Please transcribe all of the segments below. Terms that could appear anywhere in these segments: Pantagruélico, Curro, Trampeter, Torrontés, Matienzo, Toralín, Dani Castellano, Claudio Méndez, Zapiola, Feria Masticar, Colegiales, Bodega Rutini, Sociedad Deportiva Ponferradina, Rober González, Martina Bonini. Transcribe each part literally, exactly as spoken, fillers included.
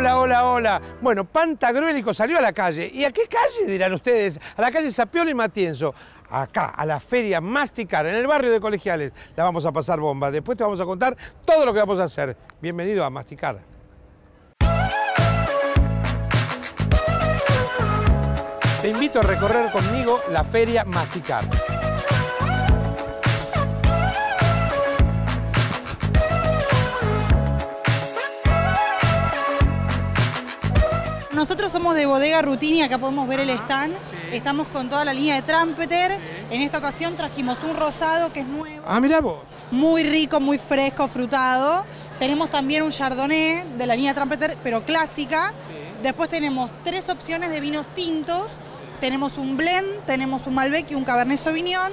Hola, hola, hola. Bueno, Pantagruélico salió a la calle. ¿Y a qué calle dirán ustedes? A la calle Zapiola y Matienzo. Acá, a la Feria Masticar, en el barrio de Colegiales. La vamos a pasar bomba. Después te vamos a contar todo lo que vamos a hacer. Bienvenido a Masticar. Te invito a recorrer conmigo la Feria Masticar. Nosotros somos de Bodega Rutini, acá podemos ver el stand. Sí. Estamos con toda la línea de Trampeter. Sí. En esta ocasión trajimos un rosado que es nuevo. Ah, mirá vos. Muy rico, muy fresco, frutado. Tenemos también un chardonnay de la línea de Trampeter, pero clásica. Sí. Después tenemos tres opciones de vinos tintos, tenemos un blend, tenemos un Malbec y un Cabernet Sauvignon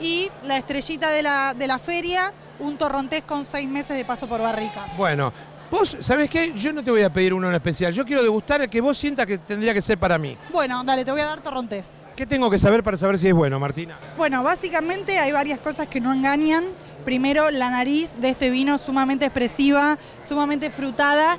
y la estrellita de la, de la feria, un Torrontés con seis meses de paso por barrica. Bueno, vos, ¿sabés qué? Yo no te voy a pedir uno en especial, yo quiero degustar el que vos sientas que tendría que ser para mí. Bueno, dale, te voy a dar Torrontés. ¿Qué tengo que saber para saber si es bueno, Martina? Bueno, básicamente hay varias cosas que no engañan. Primero, la nariz de este vino sumamente expresiva, sumamente frutada.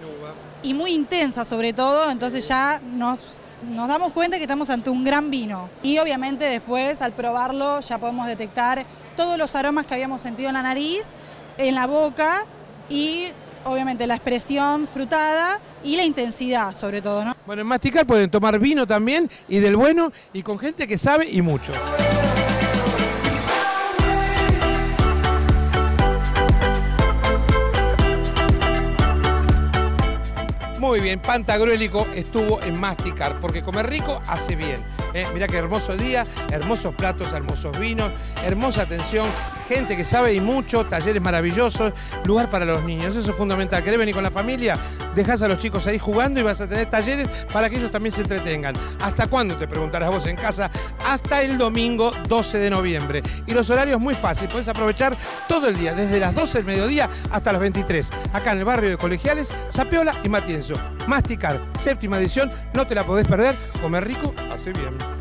Y muy intensa sobre todo, entonces ya nos, nos damos cuenta que estamos ante un gran vino. Y obviamente después al probarlo ya podemos detectar todos los aromas que habíamos sentido en la nariz, en la boca y obviamente la expresión frutada y la intensidad sobre todo, ¿no? Bueno, en Masticar pueden tomar vino también y del bueno y con gente que sabe y mucho. Muy bien, Pantagruélico estuvo en Masticar, porque comer rico hace bien. Eh, mirá qué hermoso día, hermosos platos, hermosos vinos, hermosa atención, gente que sabe y mucho, talleres maravillosos, lugar para los niños, eso es fundamental. ¿Querés venir con la familia? Dejás a los chicos ahí jugando y vas a tener talleres para que ellos también se entretengan. ¿Hasta cuándo? Te preguntarás vos en casa. Hasta el domingo doce de noviembre. Y los horarios muy fácil, podés aprovechar todo el día, desde las doce del mediodía hasta las veintitrés. Acá en el barrio de Colegiales, Zapiola y Matienzo. Masticar, séptima edición, no te la podés perder, comer rico hace bien.